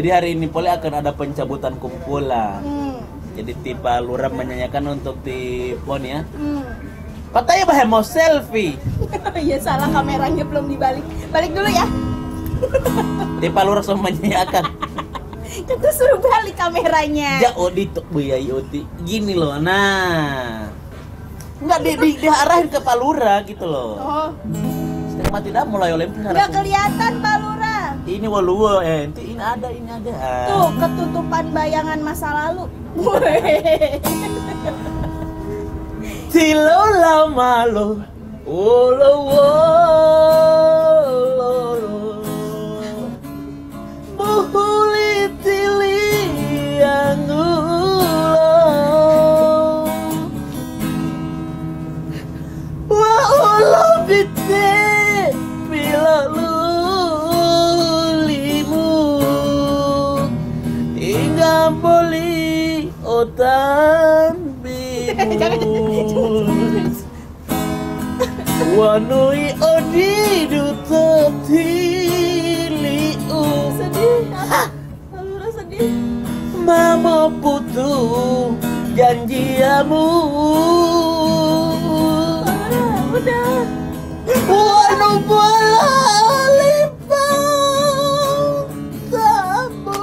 Jadi hari ini pula akan ada pencabutan kumpulan. Jadi tipe lurah menyanyikan untuk di pon ya. Katanya bahaya mau selfie. Ya salah, kameranya belum dibalik. Balik dulu ya. Tipe lurah sama menyanyikan. Kita suruh balik kameranya. Ya Odi tuh Bu Yai Odi. Gini loh, nah. Enggak diarahin ke Pak Lurah gitu loh. Oh. Setelah tidak mulai oleh pengharapan. Enggak kelihatan Pak Lurah. Ini waluwe ente, ini ada. Tuh, ketutupan bayangan masa lalu. Tilo lama lo. Olo lo. Otan biru wanui odi dutotiliu. Sedih, Lurah sedih. Mama putu janjiamu. Udah. Wanu bola lipang tabu.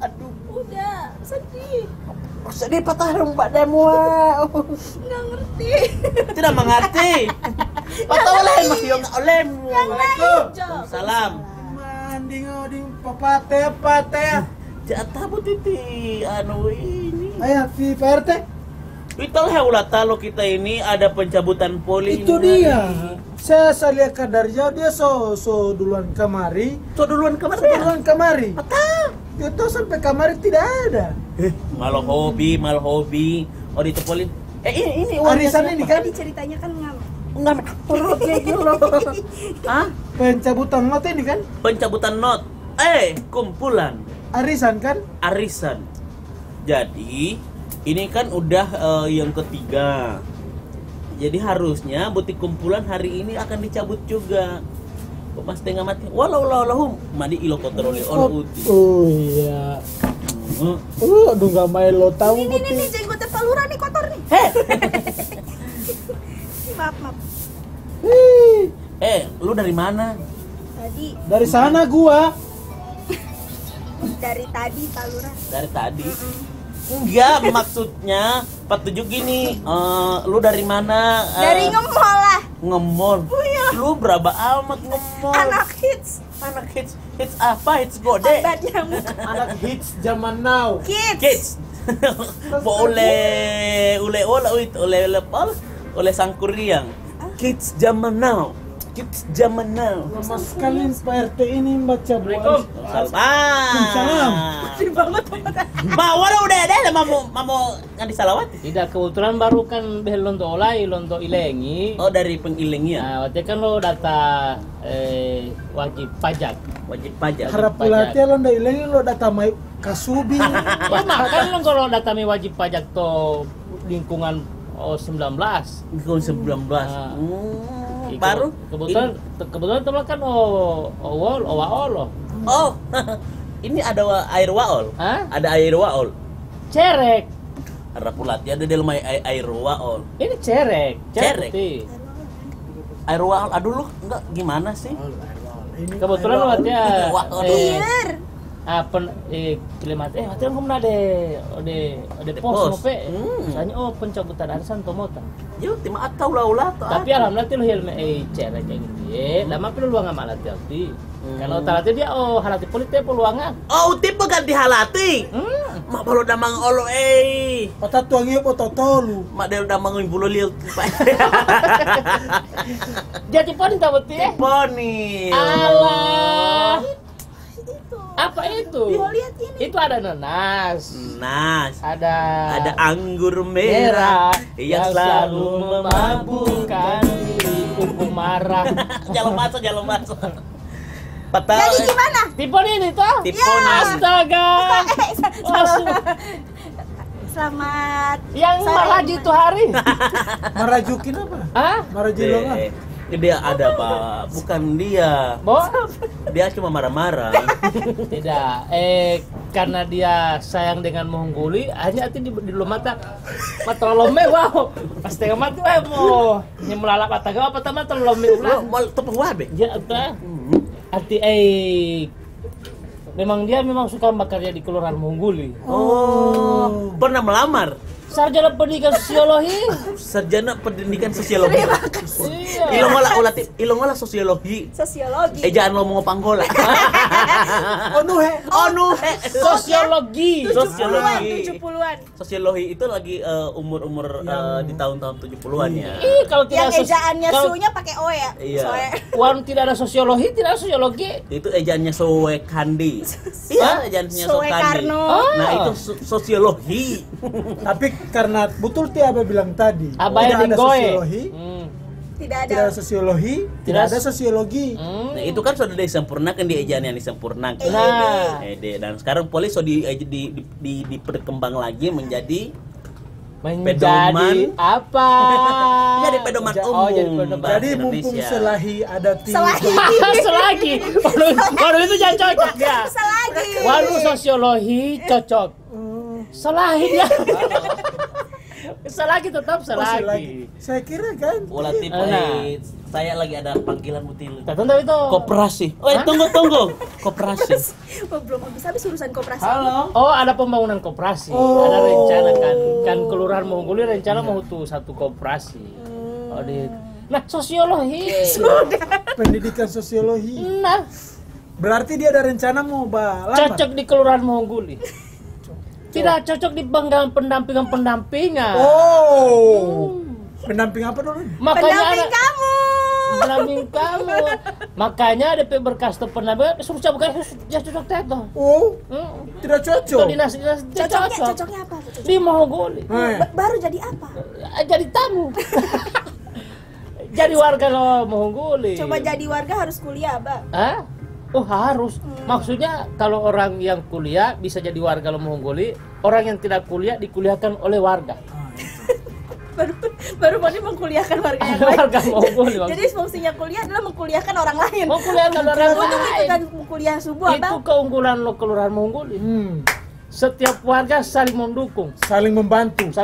Aduh, udah sedih. Sedih patah rumpak demo. Nggak ngerti. Tidak mengerti. Patah oleh Mas Yong oleh. Waalaikumsalam. Salam. Manding oding papate. Jatah bu titi anu ini. Ayah si PRT. Itulah ulah talo kita ini ada pencabutan poli. Itu dia. Saya lihat kadar jauh dia so duluan kemari. Patah. Itu sampai kamari tidak ada. Mal hobi. Oh ditepolin. Ini warisan ini kan diceritanya kan enggak perut gitu loh. Hah? Pencabutan not ini kan? Pencabutan not. Kumpulan. Arisan kan? Arisan. Jadi ini kan udah yang ketiga. Jadi harusnya butik kumpulan hari ini akan dicabut juga. Mas tengah mati. Walau mandi ilo kontroli orang uti. Oh iya. Aduh nggak main lo tahu. Ini jenggotnya Pak Lurah nih kotor nih. Maaf. Lu dari mana? Tadi. Dari sana gua. Dari tadi Pak Lurah. Dari tadi. Enggak, maksudnya Patuju gini, lu dari mana? Dari ngemol lah. Ngemol? Iya. Lu berapa amat ngemol? Anak hits. Hits apa? Hits gode. Anak hits zaman now. Kids. Boleh oleh sangkur riang. Kids zaman now. Lama sekali Pak RT ini baca buku. Salam. Sedih banget. Bawa udah deh mau ngadi salawat. Tidak, kebetulan baru kan belon to olai lonto ilengi. Oh dari pengilengi ya. Nah, waktu kan lo data wajib pajak. Harap pelatih lo ndak ilengi lo data mai kasubi. Kan lo kalau data mai wajib pajak to lingkungan 19. Lingkungan 19. Baru kebetulan teman kan waol. Oh. Ini ada air waol. Hah? Ada air waol. Cerek. Ada pulat ya ada dalam air waol. Ini cerek. Air waol. Aduh lu enggak gimana sih? Ini kebetulan waktunya air. Kalimat waktu yang kumna de pos mope. Soalnya pencabutan arisan tomota. Yo ti maat kaula-ula to. Tapi alhamdulillah lu helme cerek kayak gitu. Lama perlu luang amat hati. Kalau talati dia halati politik peluangan. Oh tipe ganti halati. Mak baru damang olo Kota tuang ieu pototolu. Mak dia udah mangun bulu liuk. Jadi poni tabeti. Poni. Allah. Apa itu? Lihat ini. Itu ada nanas. Ada anggur merah yang selalu memabukkan diriku marah. Jalan masuk. Patah. Jadi gimana? Tipon ini toh? Tipon ya. Astaga. Selamat. Yang marah itu hari. Marajukin apa? Hah? Marajukin apa? Dia ada pak, bukan dia. Dia cuma marah-marah. Tidak, karena dia sayang dengan Monggoli, hanya itu di belum mata. Mata lombe wow, pas tengah mati mau nyemelalak mata gak apa teman terlombe ulah. Mau tepung wabe. Ya apa? Arti memang dia memang suka bekerja di Kelurahan Monggoli. Oh, pernah melamar? Sarjana pendidikan sosiologi. Sarjana pendidikan sosiologi. Terima kasih. Ilongola sosiologi. Sosiologi. Jangan ngomong panggola. Onuhe. Sosiologi. Sosiologi. 70-an. Sosiologi itu lagi umur-umur di tahun-tahun 70-an ya. Ih, kalau tidak yang ejaannya sunya pakai o ya. Iya. Wan tidak ada sosiologi, tidak ada sosiologi. Itu ejaannya Soekandi. Iya, ejaannya Soekandi. Nah, itu sosiologi. Tapi karena betul tiada bilang tadi, tidak ada sosiologi, tidak ada sosiologi, tidak ada sosiologi. Nah itu kan sudah disempurnakan di ejaan yang disempurnakan. Nah, dan sekarang polis sudah diperkembang lagi menjadi pedoman apa? Jadi pedoman umum. Jadi mumpung selahi ada tiga. Selagi, baru itu jangan cocok ya. Selagi. Walau sosiologi cocok. Salahin ya. Selagi tetap selagi. Saya kira kan. Olah tipe saya lagi ada panggilan mutil. Tunggu itu. Koperasi. Tunggu. Koperasi. Belum habis urusan koperasi. Halo. Oh, ada pembangunan koperasi. Ada rencana kan Kelurahan Monggoli rencana mau tuh satu koperasi. Nah, sosiologi. Sudah. Pendidikan sosiologi. Nah. Berarti dia ada rencana mau balas. Cocok di Kelurahan Monggoli. Tidak cocok di penggalan pendampingan. Oh, pendamping apa dulu? Pendamping kamu. Makanya DP berkas tuh pendamping. Suruh cabut ya cocok teto. Oh, tidak cocok. Itu dinas cocoknya apa? Di Monggoli. Baru jadi apa? Jadi tamu. Jadi warga loh Monggoli. Coba jadi warga harus kuliah, Bang. Hah? Oh harus, maksudnya kalau orang yang kuliah bisa jadi warga Monggoli, orang yang tidak kuliah dikuliahkan oleh warga. Baru mau mengkuliahkan warga yang lain. Warga Monggoli. Jadi fungsinya kuliah adalah mengkuliahkan orang lain. Mengkuliahkan orang lain. Itu kan kuliah subuh, Abang. Itu keunggulan Kelurahan Monggoli. Setiap warga saling mendukung, saling membantu.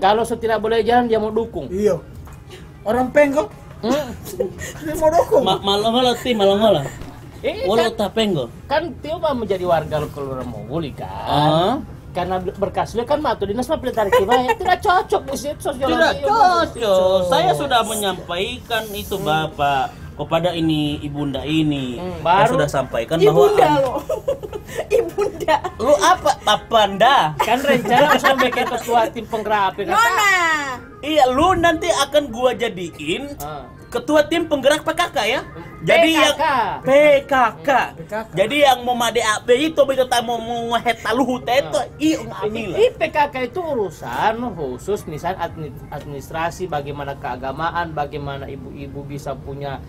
Kalau tidak boleh jalan dia mau dukung. Iya. Orang penggok. Malah walau tapenggo kan Tio mah menjadi warga Kelurahan Monggoli kan karena berkasnya kan matu dinas mah pelitarik ya tidak cocok di situ sosiologi tidak cocok. Saya sudah menyampaikan itu Bapak kepada ini ibunda ini baru sudah sampaikan bahwa ibunda lu apa anda kan rencana harus membuat ketua tim penggerak Nona. Iya, lu nanti akan gua jadiin ketua tim penggerak PKK ya. Jadi yang PKK. Jadi yang mau MADAP itu kita mau hetaluhu itu PKK itu urusan khusus misalnya administrasi bagaimana keagamaan, bagaimana ibu-ibu bisa punya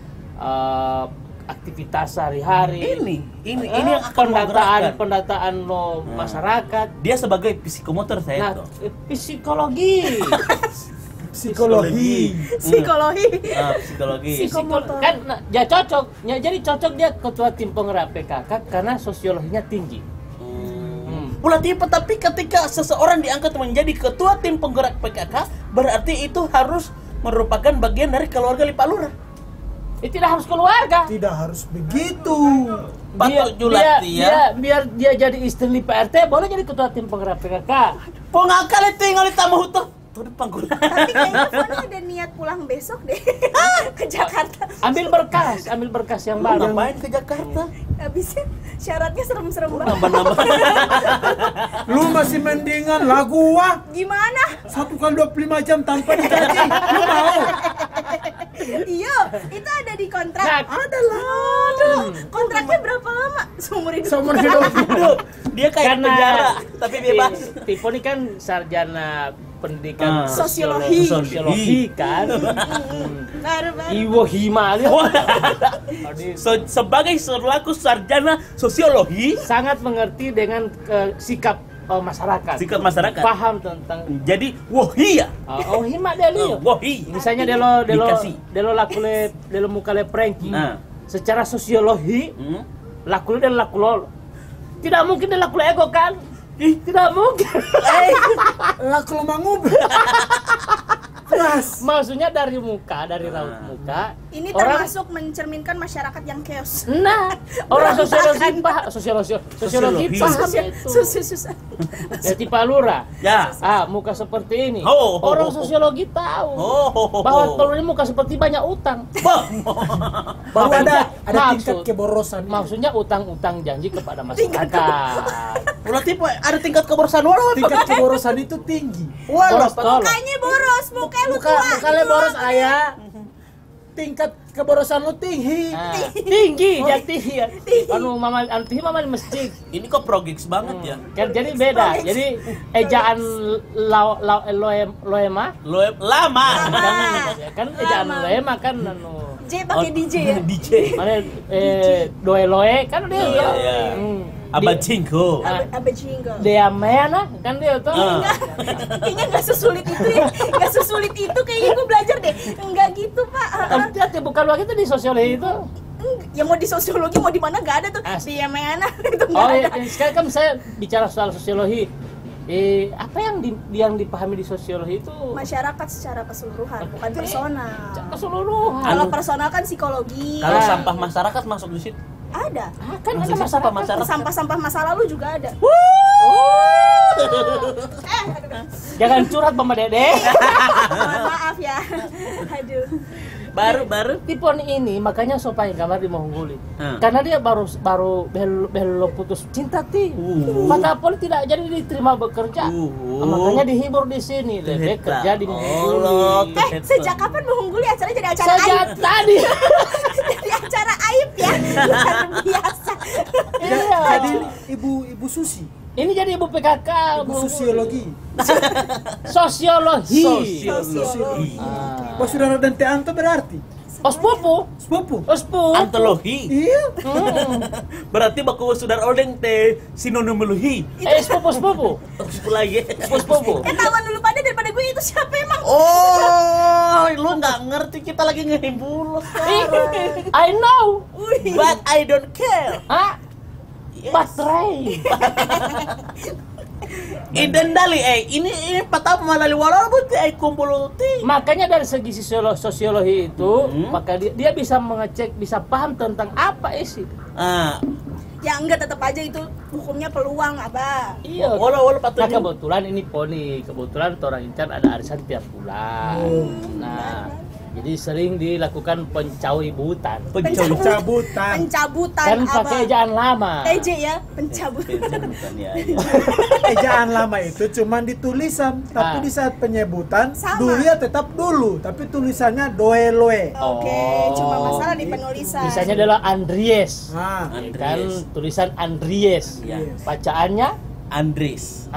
aktivitas sehari-hari. Ini yang akan pendataan lo masyarakat. Dia sebagai psikomotor saya itu. Psikologi kan ya cocoknya jadi cocok dia ketua tim penggerak PKK karena sosiologinya tinggi. Tapi ketika seseorang diangkat menjadi ketua tim penggerak PKK berarti itu harus merupakan bagian dari keluarga Pak Lurah. Tidak harus keluarga. Tidak harus begitu. Patut Julati ya. Biar dia jadi istri Pak RT boleh jadi ketua tim penggerak PKK. Pengakal itu tinggal di tamu hutan. Tapi kayaknya Foni ada niat pulang besok deh ke Jakarta. Ambil berkas yang baru. Ngapain ke Jakarta? Habisnya syaratnya serem-serem banget. Nambah-nambah. Lu masih mendingan lah gua. Gimana? 1x25 jam tanpa digaji. Lu mau? Iya, itu ada di kontrak. Ada lah. Kontraknya berapa lama? Seumur hidup. Dia kayak penjara tapi bebas. Foni kan sarjana pendidikan sosiologi kan. Iwo Himali. Sebagai selaku sarjana sosiologi sangat mengerti dengan sikap masyarakat. Sikap masyarakat. Paham tentang. Jadi wohia. Oh hima delo. Wohi. Misalnya delo lakule delo mukale prengki. Secara sosiologi lakule dan lakulol. Tidak mungkin dia lakule ego kan? Ih, tidak mungkin. Lakule mangube. Mas. Maksudnya dari muka, dari raut muka. Ini termasuk orang, mencerminkan masyarakat yang chaos. Nah, orang sosiologi paham, sosiologi paham itu. Ya tipe lura. Ya. Ah, muka seperti ini. Orang sosiologi tahu. Bahwa kalau ini muka seperti banyak utang. Baru ada tingkat keborosan. Maksudnya utang-utang janji kepada masyarakat. Berarti ada tingkat keborosan orang. Tingkat keborosan itu tinggi. Walau mukanya boros, muka mukanya boros ayah. Tingkat keborosan lu tinggi. Tinggi, jati ya. Anu mama anti mama di masjid. Ini kok progix banget ya. Jadi beda. Jadi ejaan loema. Lama. Kan ejaan loema kan anu J pakai DJ ya. DJ. Mana doe loe kan dia. Abajinggo. Abajinggo. Dia mana kan dia tuh. Kayaknya nggak sesulit itu ya. Nggak sesulit itu kayaknya gue belajar deh. Enggak gitu pak. Tapi bukan waktu itu di sosiologi itu. Ya mau di sosiologi mau di mana nggak ada tuh. Dia mana itu nggak ada. Sekarang kan saya bicara soal sosiologi. Apa yang dipahami di sosiologi itu masyarakat secara keseluruhan, bukan personal. Keseluruhan. Kalau personal kan psikologi. Kalau sampah masyarakat masuk di situ. Ada, kan ada masyarakat. Sampah-sampah masa lalu juga ada. Jangan curhat Mama Dede. Maaf ya. Aduh. Baru tipon ini makanya sopan gambar di Monggoli. Karena dia baru belo putus cinta ti. Mata poli tidak jadi diterima bekerja. Makanya dihibur di sini, lebih kerja di Monggoli. Sejak kapan Monggoli acaranya jadi acara aib? Sejak tadi. Jadi acara aib ya. Luar biasa. Jadi ibu Susi. Ini jadi ibu PKK, ibu sosiologi. Sosiologi. Pas sudah rodante anto berarti. Ospopo. Antologi. Iya. Berarti baku sudah odeng teh sinonim meluhi. Ospopo. Lagi. Ospopo. Ketahuan dulu pada daripada gue itu siapa emang? Oh, lu nggak ngerti kita lagi ngehibur sekarang. I know, but I don't care. Hah? Baterai. Idendali ini patah malah liwala buti kumpul uti. Makanya dari segi sosiologi itu, maka dia bisa mengecek, bisa paham tentang apa isi. Ya enggak tetap aja itu hukumnya peluang abah. Iya. Nah kebetulan ini poni, kebetulan orang incar ada arisan tiap bulan. Nah. Jadi sering dilakukan pencabutan. Kan pakai ejaan lama. EJ ya, pencabutan ya. Ejaan lama itu cuman ditulisan, tapi di saat penyebutan dulia tetap dulu, tapi tulisannya doeloe. Oke, cuma masalah di penulisan. Misalnya adalah Andries. Kan tulisan Andries. Bacaannya Andries.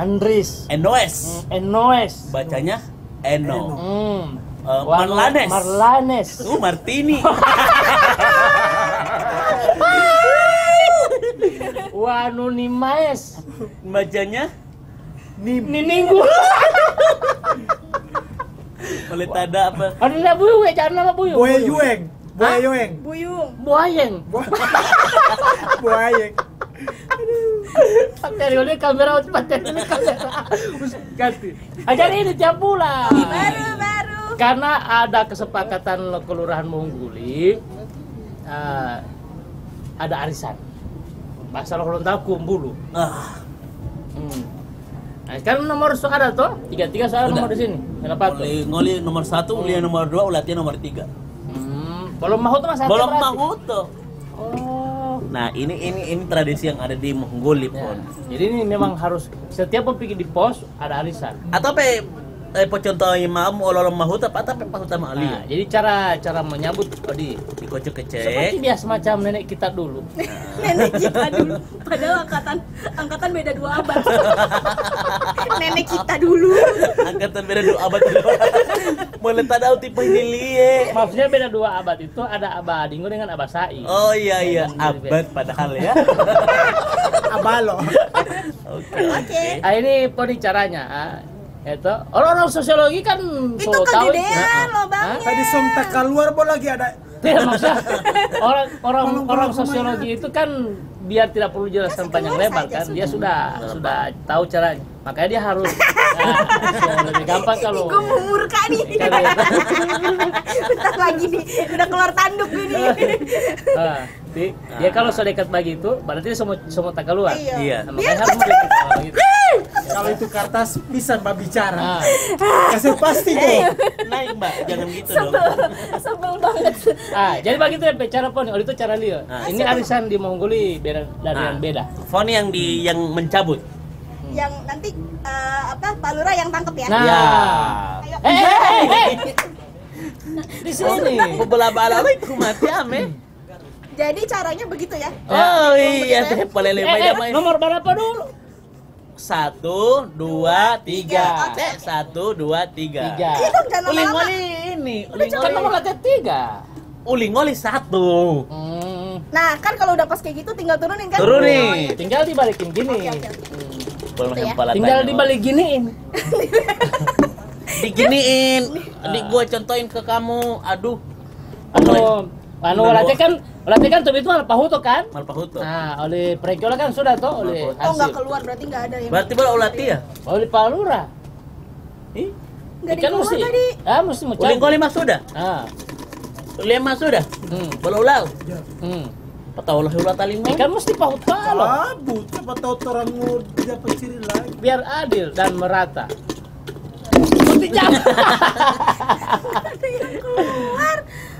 Enoes. Bacanya Eno. Marlanes. Martini. Wanunimaes. Bacanya Nininggu. Boleh tada apa? Ada buyu, jangan nama buyu. Boyeng. Pakai oleh kamera, pakai kamera. Ganti. Ajar ini tiap bulan. Baru. Karena ada kesepakatan kelurahan Monggoli, ada arisan. Bahasa lokal tahu kumbulu. Kan nomor sudah ada toh? 33 soal nomor di sini. Kenapa? Ngoli nomor 1, ulian nomor 2, ulatian nomor 3. Belum mahut mas. Belum mahut toh. Nah ini tradisi yang ada di Monggoli pon. Jadi ini memang harus setiap pemikir di pos ada arisan. Atau pe contoh imam ololom mahut apa tapi mahut sama ali. Nah, jadi cara menyambut tadi dikocok kecek. Seperti biasa macam nenek kita dulu. Padahal angkatan beda 2 abad. Nenek kita dulu. Angkatan beda 2 abad. Mulai tadau tipe hilie. Maksudnya beda 2 abad itu ada Abah Dingo dengan Abah Sai. Oh iya abad padahal ya. palo. Oke. Ah, ini poni caranya. Itu orang-orang sosiologi kan itu kegedean loh bang. Tadi sontak keluar boleh lagi ada. Tidak maksudnya orang sosiologi itu kan dia tidak perlu jelaskan panjang lebar kan, dia sudah tahu caranya. Makanya dia harus lebih gampang kalau. Gue mau murka nih. Bentar lagi nih, udah keluar tanduk ini. Dia kalau sudah dekat pagi itu, berarti dia semua tak keluar. Iya. Makanya harus dekat pagi. Kalau itu kertas bisa mbak bicara. Kasih pasti tuh. Naik mbak, jangan gitu dong. Sebel banget. Jadi begitu ya cara poni. Oleh itu cara liur. Ini arisan di Mongolia dari yang beda. Poni yang mencabut. Yang nanti apa Pak Lurah yang tangkep ya. Nah. Di sini. Bela-bala itu mati ame. Jadi caranya begitu ya. Oh iya, nomor berapa dulu? 1, 2, 3. Oke. 1, 2, 3. Uling-oli ini. Kan nomor latihan 3. Uling-oli 1. Nah kan kalau udah pas kayak gitu tinggal turunin kan. Turunin. Tinggal dibalikin gini. Tinggal dibalik giniin. Diginiin. Gue contohin ke kamu. Aduh. Berarti kan itu malpahuto kan? Malpahuto. Nah, oleh Prekiola kan sudah toh oleh Hansip. Oh, enggak keluar berarti enggak ada ya. Berarti bola ulati ya? Oleh Pak Lurah. Ih. Enggak keluar tadi. Ah, mesti mau cari. Uling-uling mas sudah. Ah. Uling mas sudah. Bola ulau. Pataulah ulat lima. Kan mesti pahut palo. Abu, siapa tahu orang mau dapat ciri lagi. Biar adil dan merata. Mesti jangan. Keluar.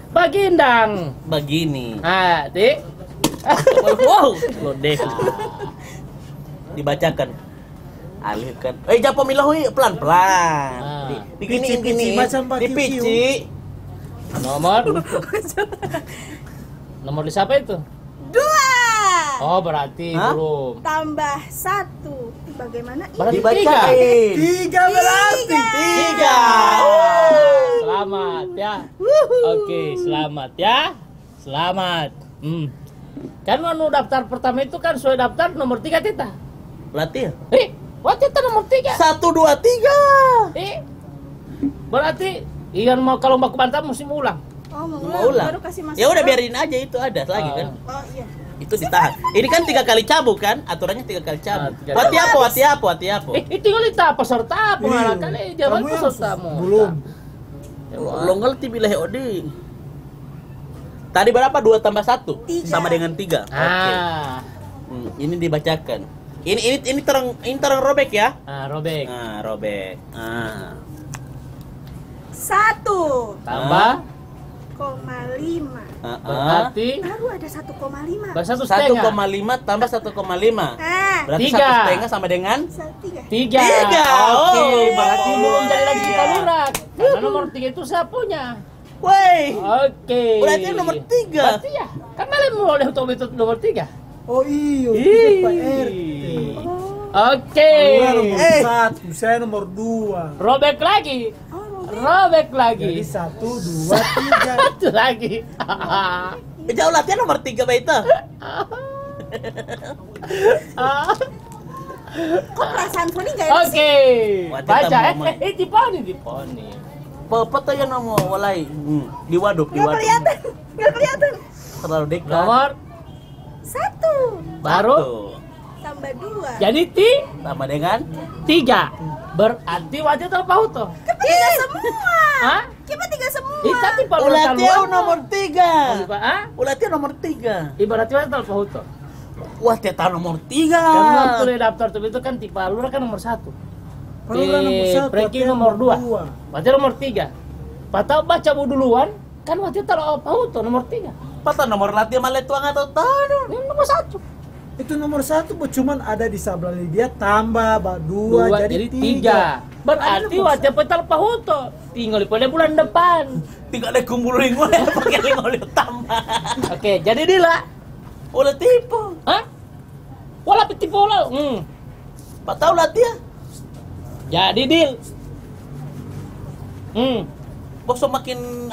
Bagindang begini. Ah, Dik. Wow, lo deh. Dibacakan. Alihkan. Japo milahui pelan-pelan. Diginiin gini. Dipici. Nomor di siapa itu? 2. Oh, berarti belum. Tambah 1. Bagaimana ini? Dibacain. 3 berarti. 3. Selamat ya. Oke, selamat ya. Selamat. Kan mau daftar pertama itu kan sudah daftar nomor 3 tita. Berarti ya? Wah, tita nomor 3. 1, 2, 3. Berarti Ian mau kalau mau ke Bantam mesti ulang. Oh, mau ulang. Baru kasih masuk. Ya udah biarin aja itu ada lagi kan. Oh iya. Itu ditahan. Ini kan 3 kali cabut kan? Aturannya 3 kali cabut. Hati-hati. Itu kali tak peserta pengalaman ini jangan pesertamu. Belum. Longgal tibileh oding. Tadi berapa 2 tambah 1? 3. Sama dengan 3. Oke. Ini dibacakan. Ini terang robek ya? Robek. Robek. 1 tambah 0,5. Berarti baru ada 1,5. Berarti 1,5 tambah 1,5. Berarti 1,5 sama dengan 3. Oke, berarti belum jadi lagi kita lurak. Karena nomor 3 itu saya punya. Woi. Oke. Berarti nomor 3. Berarti ya. Kan kalian mulai untuk itu nomor 3. Oh iya. Oke. Saya nomor 2. Robek lagi. Robek lagi. Jadi 1, 2, 3. Satu lagi. Jauh latihan nomor 3 baita. Kok perasaan Poni gak enak sih? Oke. Baca. Di Poni. Bapak tanya nomor walai. Di waduk. Gak kelihatan. Terlalu dekat. Nomor 1. Baru. Tambah 2. Jadi tambah dengan 3. Berarti wajah terpahuto. Kita semua. Hah? Kita 3 semua. Tapi ulatian nomor 3. Ulatian nomor 3. Ibaratnya wajah terpahuto. Wah, teta nomor 3. Kan waktu daftar itu kan tipe Lurah kan nomor 1. Lurah nomor 1. Preki nomor 2. Wajah nomor 3. Patah baca duluan kan wajah terpahuto nomor 3. Patah nomor latihan maletuang atau tanun. Nomor 1. Itu nomor 1 cuman ada di sebelah dia tambah 2 jadi 3. Berarti wajah petal pahuto tinggal di bulan depan tinggal di kumpulin gue pakai lingolio tambah. Oke, jadi dila ulah tipu. Hah? Wala tipu lah. Patah ulah dia. Jadi dil. Bos semakin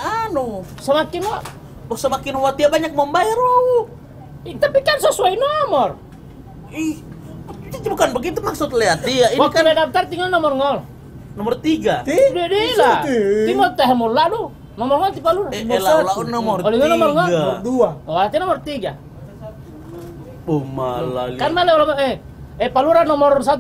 semakin wah. Bos semakin wah dia banyak membayar. Tapi kan sesuai nomor. itu bukan begitu maksud lihat dia. Ini waktu kan daftar tinggal nomor ngol. Nomor 3. Tidak lah. Tinggal teh mula lu. Nomor ngol tipe lu. Nomor 3. Kalau nomor ngol nomor 2. Oh, artinya nomor 3. Pumala. Kan mana Palura nomor 1,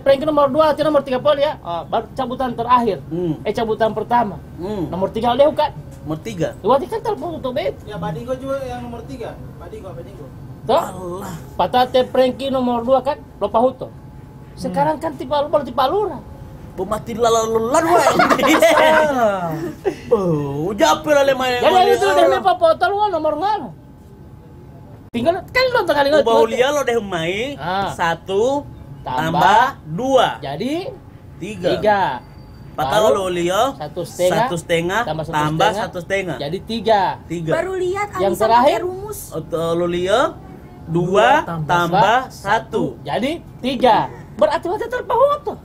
Prengki nomor 2, artinya nomor 3 pol ya. Baru cabutan terakhir. Cabutan pertama. Nomor 3 dia kan. Nomor 3. Berarti kan telepon untuk bet. Ya Badingo juga yang nomor 3. Badingo. Toh? Allah. Patate Prengki nomor 2 kan lupa huto. Sekarang kan tipe baru tipe Palura. Bumati lalalulan weh. Oh, japir ale main. Jadi itu deh apa foto lu nomor ngana. Tinggal kan lu tengah lihat. Ubah ulia lo deh mai. 1 + 2. Jadi 3. Patah lo lihat 1,5 tambah 1,5 jadi 3. Baru lihat yang terakhir rumus. Lo lihat 2 + 1 jadi 3. Berarti waktu terpaut tuh.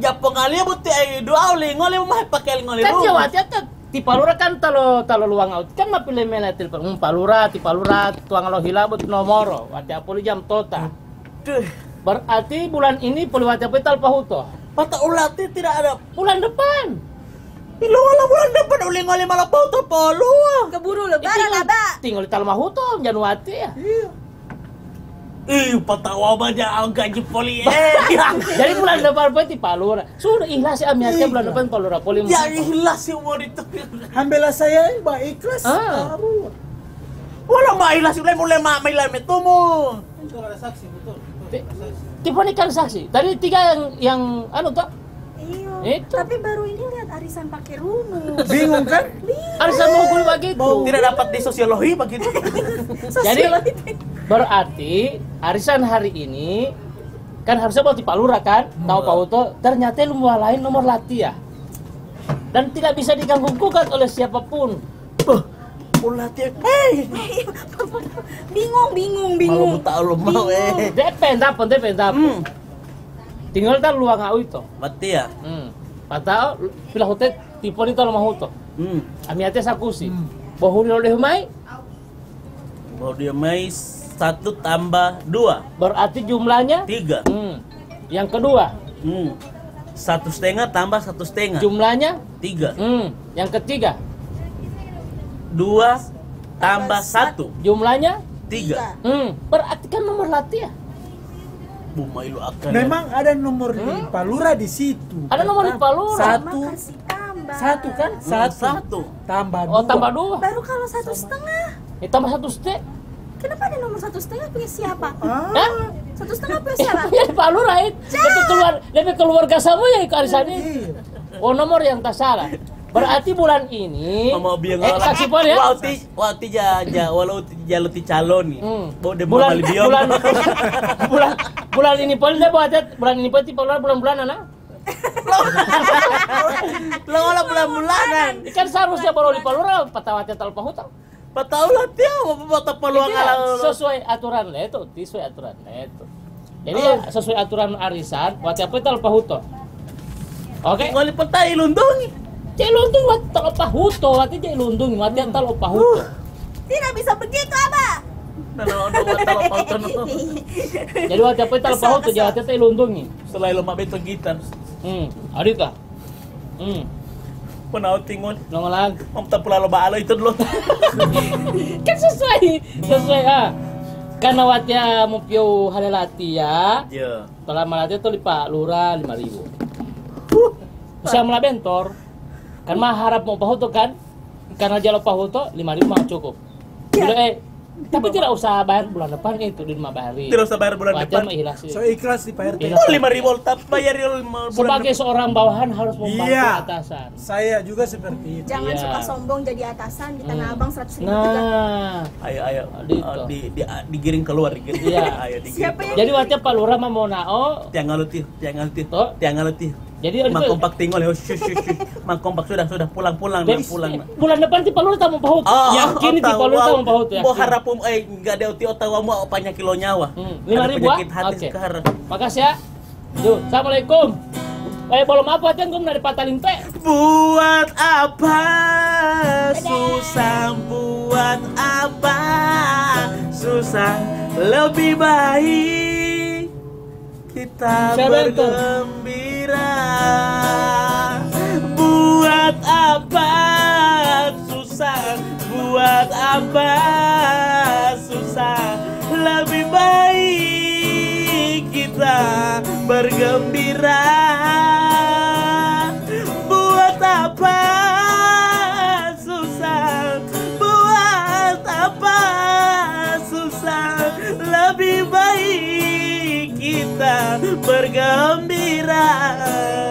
Japong alia buti dua oli ngoli mah pakai ngoli. Kan jawabnya tuh tipalura kan talo luang out kan mah pilih mana tipalura tuang lo hilabut nomoro waktu apoli jam tota. Berarti bulan ini perlu waktu terpaut tuh. Mata ulati tidak ada bulan depan. Bila wala bulan depan uling-uling malah bau terpolong. Keburu lebaran ada. Tinggal di talmah hutom Januati ya. Iya. Ih, patawa aja gaji poli. Jadi bulan depan peti Palura. Sudah ikhlas ya amiatnya bulan depan Palura poli. Ya ikhlas sih mau ditekir. Ambillah saya baik ikhlas. Wala mah ikhlas mulai mailah metumu. Itu ada saksi betul. Tiponi kan saksi. Tadi 3 yang anu toh? Iya. Tapi baru ini lihat arisan pakai rumus. Bingung kan? Arisan mau kulit begitu. Tidak dapat di sosiologi begitu. Jadi berarti arisan hari ini kan harusnya mau di Palura kan? Tahu Pak Uto, ternyata lu mau lain nomor latihan. Dan tidak bisa diganggu gugat oleh siapapun. Ulatnya, bingung. Malu tak ulum mau Depen. Tinggal tak luang aku itu. Mati ya. Patah, pilih hotel tipe itu lama hotel. Amiatnya sakusi. Bahuri oleh mai. Bahuri mai 1 + 2. Berarti jumlahnya 3. Yang kedua. 1,5 + 1,5. Jumlahnya 3. Yang ketiga. 2 + 1 jumlahnya 3. Berarti kan nomor latihan. Bumailu akan. Memang ada nomor di Palura di situ. Ada nomor di Palura. 1 kan? 1 tambah 2. Oh tambah 2. Baru kalau 1,5. Tambah 1,5. Kenapa ada nomor 1,5 punya siapa? 1,5 punya siapa? Ya di Palura itu. Lebih keluarga kamu ya ke arisannya. Oh nomor yang tak salah. Berarti bulan ini saksi poli ya waktu jaja walau jaluti calon nih bulan ini poli dia buat bulan ini poli bulan anak lo walau bulan-bulanan ikan seharusnya baru di Palura patawatnya talpa hutang pataulah tiap bapak peluang sesuai aturan leto sesuai aturan leto jadi sesuai aturan arisan buat apa talpa hutang oke ngoli petai lundungi Cek Lundung waktu tak lupa huto, waktu Cek Lundung waktu tak lupa huto. Tidak bisa begitu, Abah. Jadi waktu apa tak lupa huto, jadi Cek Lundung ini. Selain lemak beton gitar. Adita. Penau tingun. Nongolang. Om tak pula lomba ala itu dulu. Kan sesuai ah. Karena waktunya mempio hal lati ya. Iya. Kalau melatih itu lipat lura 5.000. Bisa melah bentor. Kan mah harap mau pahuto kan? Karena jalo pahuto 5.000 mah cukup. Sudah tapi tidak usah bayar bulan depan itu di 5 hari. Tidak usah bayar bulan depan. So ikhlas dibayar. 5.000 tetap bayar bulan. Sebagai seorang bawahan harus membantu atasan. Saya juga seperti itu. Jangan suka sombong jadi atasan di tanah abang 100.000 juga. Nah, ayo digiring keluar gitu. Iya, ayo digiring. Jadi waktu Pak Lurah mah mau nao. Tiang ngalutih. Jadi mak kompak tinggal ya, mak kompak sudah pulang. Bulan depan tipe lu tak mau pahut, yakin tipe lu tak mau pahut ya. Mau harap nggak ada uti otawa mau penyakit lo nyawa. 5.000 hati sekarang. Makasih ya. Yo, assalamualaikum. Belum apa aja gue dari Pataling teh. Buat apa susah, buat apa susah, lebih baik. kita bergembira. Buat apa susah? Buat apa susah? Lebih baik kita bergembira. Buat apa susah? Buat apa susah? Lebih baik kita bergembira.